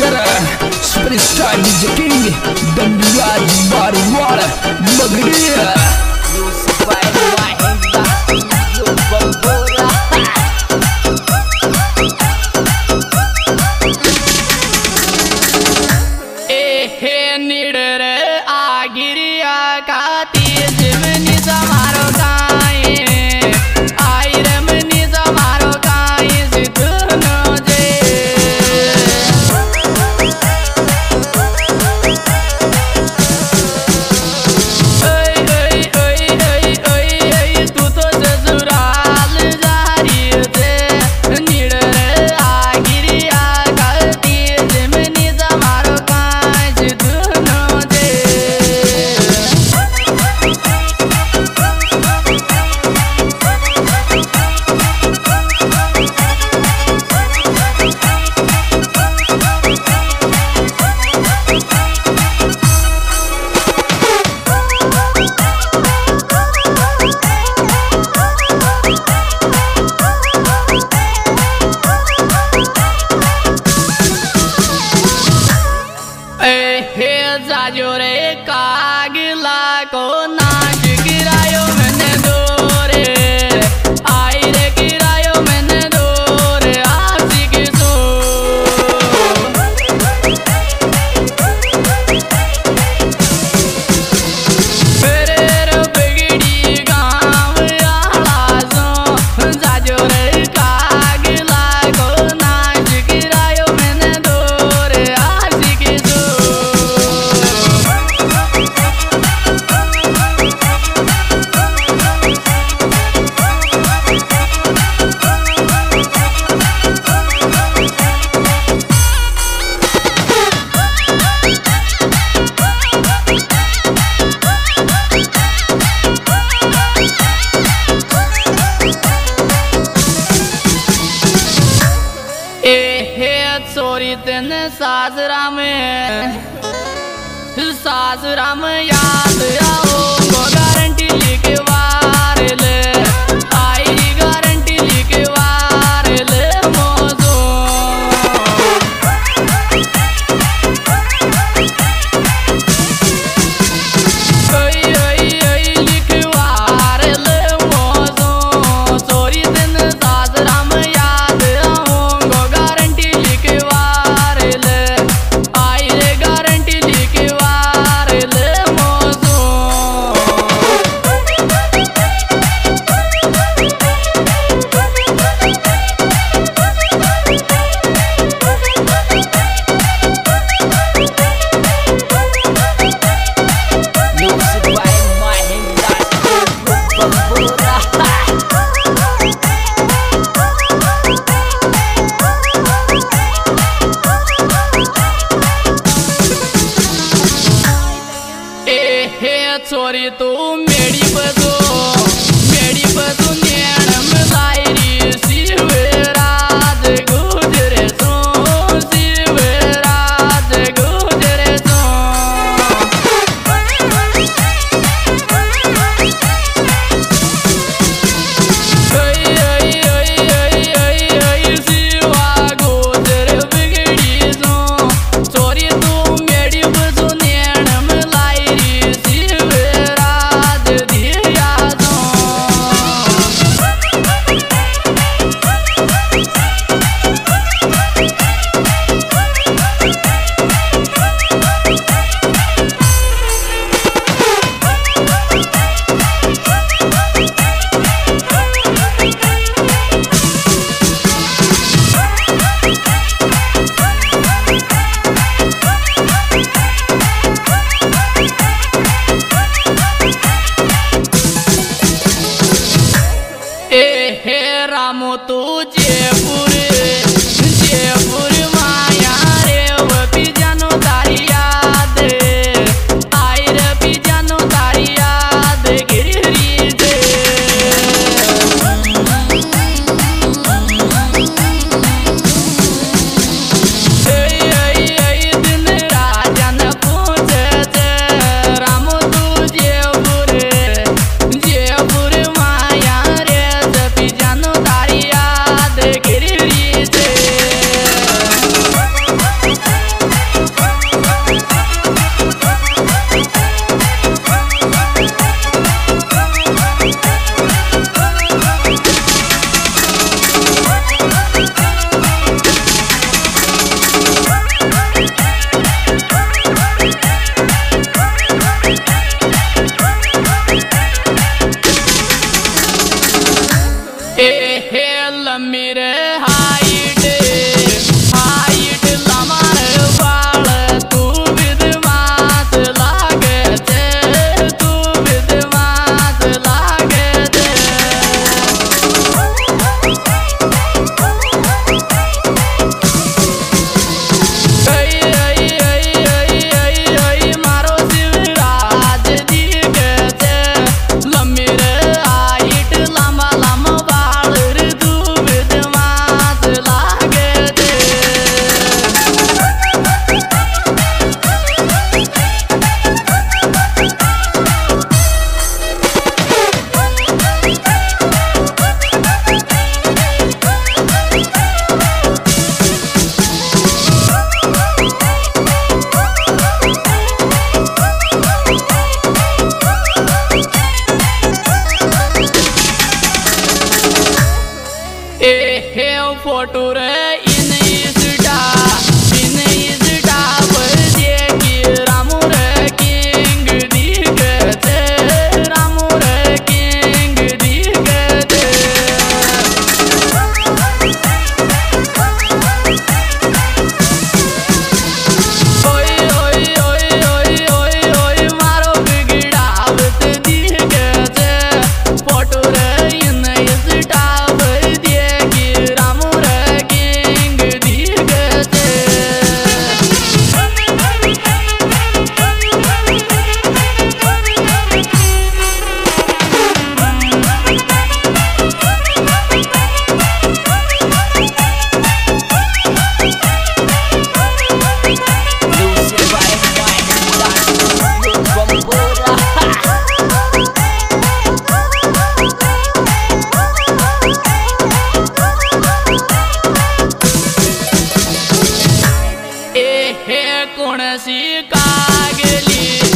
gara superstar DJ King Dandiya Barwala Bagriya सासुरा में याद आओ कुण सी कागली।